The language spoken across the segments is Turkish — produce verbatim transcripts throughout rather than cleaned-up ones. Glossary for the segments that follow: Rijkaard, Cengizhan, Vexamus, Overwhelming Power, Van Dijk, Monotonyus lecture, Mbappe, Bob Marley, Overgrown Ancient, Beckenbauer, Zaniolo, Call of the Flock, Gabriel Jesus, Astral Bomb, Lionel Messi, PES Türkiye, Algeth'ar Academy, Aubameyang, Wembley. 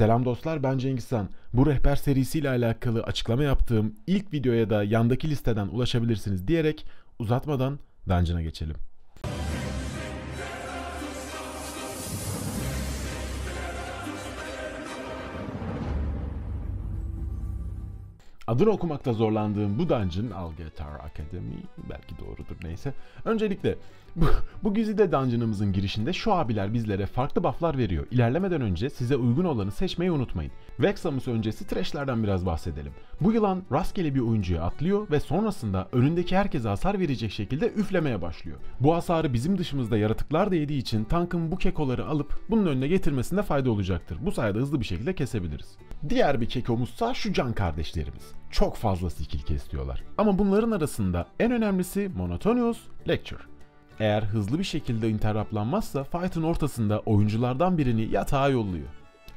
Selam dostlar, ben Cengizhan. Bu rehber serisiyle alakalı açıklama yaptığım ilk videoya da yandaki listeden ulaşabilirsiniz diyerek uzatmadan dungeon'a geçelim. Adını okumakta zorlandığım bu dungeon, Algeth'ar Academy, belki doğrudur neyse. Öncelikle bu, bu güzide dungeon'ımızın girişinde şu abiler bizlere farklı buff'lar veriyor. İlerlemeden önce size uygun olanı seçmeyi unutmayın. Vexamus öncesi trash'lerden biraz bahsedelim. Bu yılan rastgele bir oyuncuya atlıyor ve sonrasında önündeki herkese hasar verecek şekilde üflemeye başlıyor. Bu hasarı bizim dışımızda yaratıklar da yediği için tankın bu kekoları alıp bunun önüne getirmesinde fayda olacaktır. Bu sayede hızlı bir şekilde kesebiliriz. Diğer bir kekomuzsa şu can kardeşlerimiz. Çok fazla skill kesiyorlar. Ama bunların arasında en önemlisi Monotonyus lecture. Eğer hızlı bir şekilde interruptlanmazsa fight'ın ortasında oyunculardan birini yatağa yolluyor.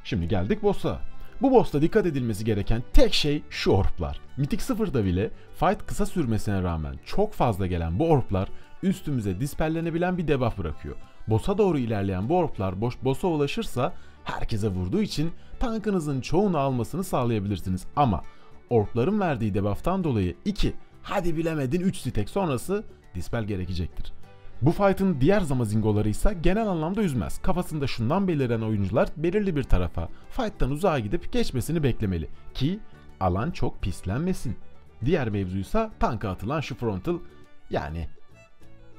Şimdi geldik boss'a. Bu boss'ta dikkat edilmesi gereken tek şey şu orplar. Mythic sıfırda bile fight kısa sürmesine rağmen çok fazla gelen bu orplar üstümüze dispellenebilen bir debuff bırakıyor. Boss'a doğru ilerleyen bu orplar boss'a ulaşırsa herkese vurduğu için tankınızın çoğunu almasını sağlayabilirsiniz ama orpların verdiği debuff'tan dolayı iki, hadi bilemedin üç stack sonrası dispel gerekecektir. Bu fight'ın diğer zamazingoları ise genel anlamda üzmez. Kafasında şundan beliren oyuncular belirli bir tarafa fight'tan uzağa gidip geçmesini beklemeli ki alan çok pislenmesin. Diğer mevzuysa tanka atılan şu frontal, yani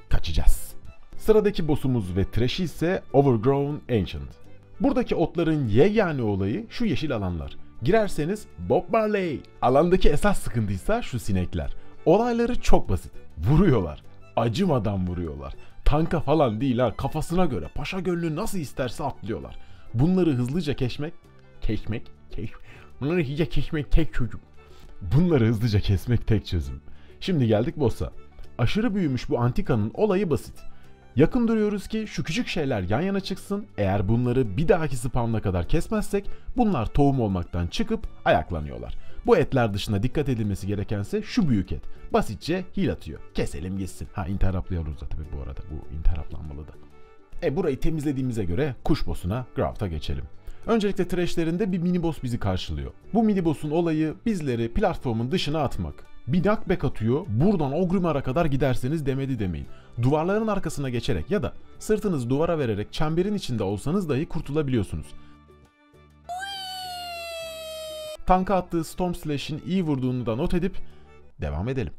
kaçacağız. Sıradaki boss'umuz ve trash'i ise Overgrown Ancient. Buradaki otların yegane olayı şu yeşil alanlar. Girerseniz Bob Marley. Alandaki esas sıkıntıysa şu sinekler. Olayları çok basit. Vuruyorlar. Acımadan vuruyorlar. Tanka falan değil ha. Kafasına göre. Paşa gönlü nasıl isterse atlıyorlar. Bunları hızlıca keşmek. Keşmek. Keş. Bunları hızlıca keşmek tek çözüm. Bunları hızlıca kesmek tek çözüm. Şimdi geldik boss'a. Aşırı büyümüş bu antikanın olayı basit. Yakın duruyoruz ki şu küçük şeyler yan yana çıksın, eğer bunları bir dahaki spamına kadar kesmezsek bunlar tohum olmaktan çıkıp ayaklanıyorlar. Bu etler dışında dikkat edilmesi gerekense şu büyük et. Basitçe heal atıyor. Keselim gitsin. Ha, interruptlayalım da tabii bu arada, bu interruptlanmalı da. E burayı temizlediğimize göre kuş boss'una, Graft'a geçelim. Öncelikle trash'lerinde bir mini boss bizi karşılıyor. Bu mini boss'un olayı bizleri platformun dışına atmak. Bir knockback atıyor, buradan Ogrimar'a kadar giderseniz demedi demeyin. Duvarların arkasına geçerek ya da sırtınızı duvara vererek çemberin içinde olsanız dahi kurtulabiliyorsunuz. Tanka attığı Storm Slash'in iyi vurduğunu da not edip devam edelim.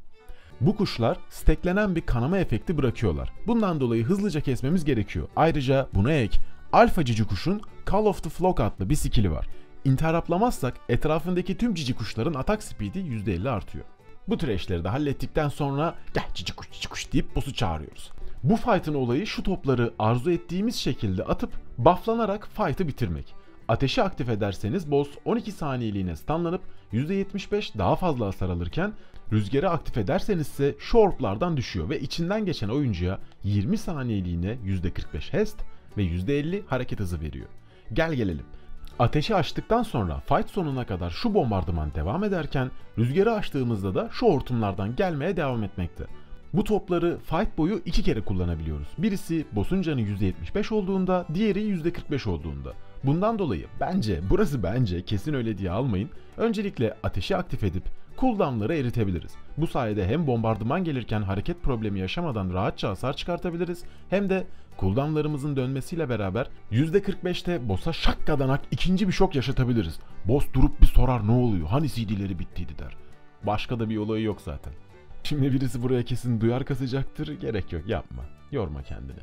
Bu kuşlar stacklenen bir kanama efekti bırakıyorlar. Bundan dolayı hızlıca kesmemiz gerekiyor. Ayrıca buna ek alfa cici kuşun Call of the Flock adlı bir skill'i var. İnterruptlamazsak etrafındaki tüm cici kuşların atak speed'i yüzde elli artıyor. Bu trash'leri de hallettikten sonra gel cici kuş cici kuş deyip boss'u çağırıyoruz. Bu fight'ın olayı şu topları arzu ettiğimiz şekilde atıp bufflanarak fight'ı bitirmek. Ateşi aktif ederseniz boss on iki saniyeliğine stunlanıp yüzde yetmiş beş daha fazla hasar alırken, rüzgarı aktif ederseniz ise şu orplardan düşüyor ve içinden geçen oyuncuya yirmi saniyeliğine yüzde kırk beş haste ve yüzde elli hareket hızı veriyor. Gel gelelim. Ateşi açtıktan sonra fight sonuna kadar şu bombardıman devam ederken rüzgarı açtığımızda da şu hortumlardan gelmeye devam etmekte. Bu topları fight boyu iki kere kullanabiliyoruz. Birisi boss'un canı yüzde yetmiş beş olduğunda, diğeri yüzde kırk beş olduğunda. Bundan dolayı bence, burası bence, kesin öyle diye almayın. Öncelikle ateşi aktif edip cooldown'ları eritebiliriz. Bu sayede hem bombardıman gelirken hareket problemi yaşamadan rahatça hasar çıkartabiliriz, hem de cooldown'larımızın dönmesiyle beraber yüzde kırk beşte boss'a şakkadanak ikinci bir şok yaşatabiliriz. Boss durup bir sorar, ne oluyor, hani C D'leri bittiydi der. Başka da bir olayı yok zaten. Şimdi birisi buraya kesin duyar kasacaktır, gerek yok, yapma, yorma kendini.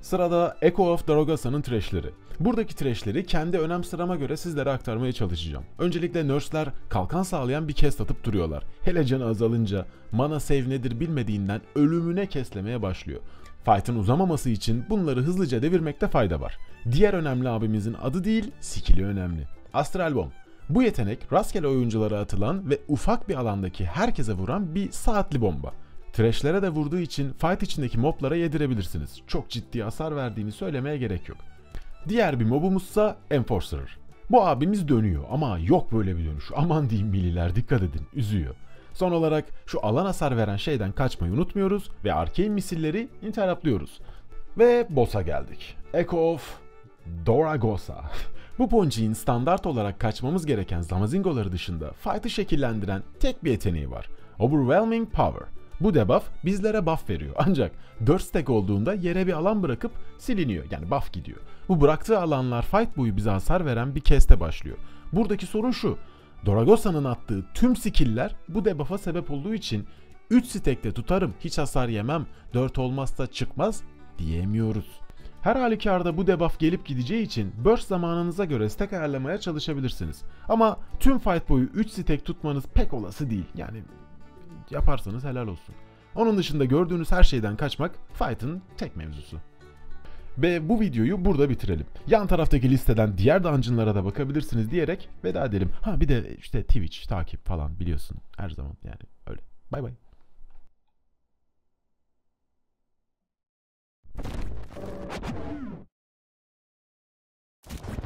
Sırada Echo of Doragosa'nın trash'leri. Buradaki trash'leri kendi önem sırama göre sizlere aktarmaya çalışacağım. Öncelikle nurse'ler kalkan sağlayan bir cast atıp duruyorlar. Hele canı azalınca mana save nedir bilmediğinden ölümüne keslemeye başlıyor. Fight'ın uzamaması için bunları hızlıca devirmekte fayda var. Diğer önemli abimizin adı değil, skill'i önemli. Astral Bomb. Bu yetenek rastgele oyunculara atılan ve ufak bir alandaki herkese vuran bir saatli bomba. Trash'lere de vurduğu için fight içindeki moblara yedirebilirsiniz. Çok ciddi hasar verdiğini söylemeye gerek yok. Diğer bir mobumuzsa Enforcer. Bu abimiz dönüyor ama yok böyle bir dönüş. Aman diyeyim milliler, dikkat edin, üzüyor. Son olarak şu alan hasar veren şeyden kaçmayı unutmuyoruz ve arcane misilleri interruptluyoruz. Ve boss'a geldik. Echo of Doragosa. Bu Ponji'nin standart olarak kaçmamız gereken Zamazingo'ları dışında fight'ı şekillendiren tek bir yeteneği var. Overwhelming Power. Bu debuff bizlere buff veriyor ancak dört stack olduğunda yere bir alan bırakıp siliniyor, yani buff gidiyor. Bu bıraktığı alanlar fight boyu bize hasar veren bir keste başlıyor. Buradaki sorun şu: Doragosa'nın attığı tüm skiller bu debuff'a sebep olduğu için üç stack'te tutarım, hiç hasar yemem, dört olmazsa çıkmaz diyemiyoruz. Her halükarda bu debuff gelip gideceği için burst zamanınıza göre stack ayarlamaya çalışabilirsiniz. Ama tüm fight boyu üç stack tutmanız pek olası değil. Yani yaparsanız helal olsun. Onun dışında gördüğünüz her şeyden kaçmak fight'ın tek mevzusu. Ve bu videoyu burada bitirelim. Yan taraftaki listeden diğer dungeon'lara da bakabilirsiniz diyerek veda edelim. Ha bir de işte Twitch takip falan, biliyorsun her zaman, yani öyle. Bay bay. you